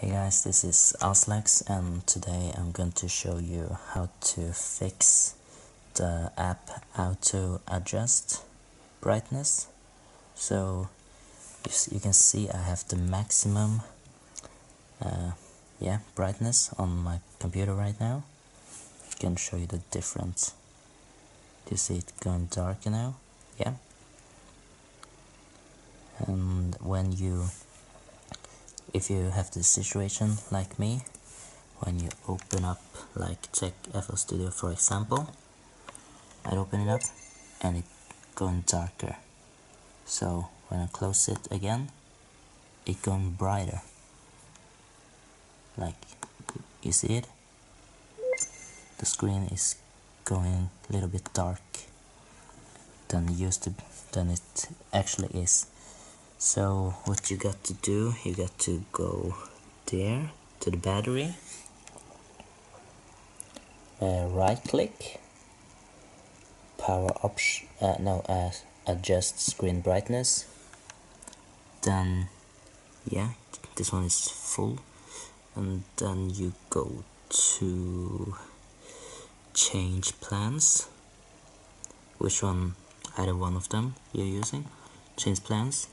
Hey guys, this is Auslex, and today I'm going to show you how to fix the app auto adjust brightness. So you can see I have the maximum brightness on my computer right now. I can show you the difference. Do you see it going darker now? Yeah. And if you have this situation like me, when you open up, like check FL Studio for example, I open it up and it's going darker. So when I close it again, it's going brighter. Like, you see it? The screen is going a little bit dark than it actually is. So what you got to do, you got to go there to the battery, right click, power option, adjust screen brightness, then this one is full, and then you go to change plans, which one, either one of them you're using, change plans.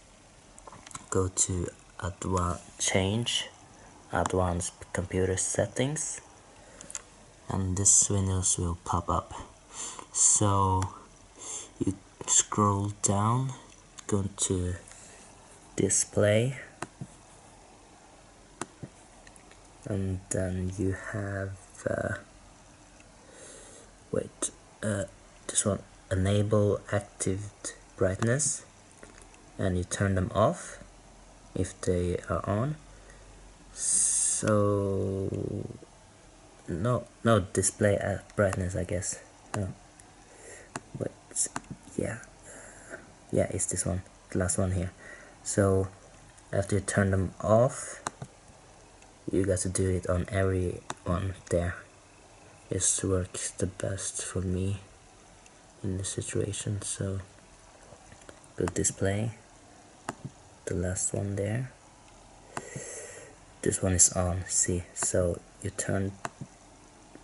Go to advanced computer settings, and this windows will pop up. So you scroll down, go to display, and then you have this one, enable active brightness, and you turn them off if they are on. So no display brightness, I guess. No, but yeah, it's this one, the last one here. So after you turn them off, you got to do it on every one there. This works the best for me in this situation. So go display, the last one there, this one is on, see? So you turn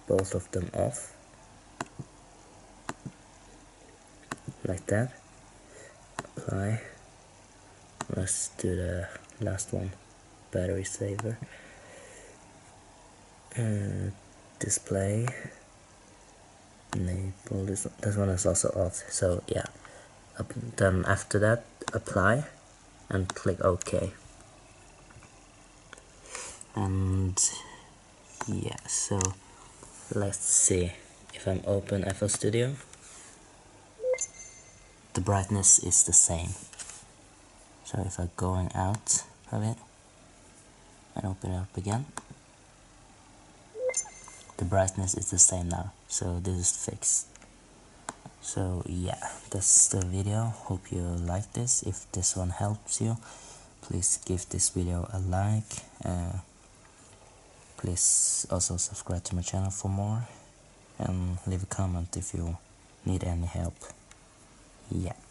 both of them off like that, apply. Let's do the last one, battery saver, display, enable. This one is also off. So yeah, then after that, apply and click OK. And yeah, so let's see if I'm open FL Studio. The brightness is the same. So if I'm going out of it and open it up again, the brightness is the same now. So this is fixed. So yeah, that's the video. Hope you like this. If this one helps you, please give this video a like. Please also subscribe to my channel for more, and leave a comment if you need any help. Yeah.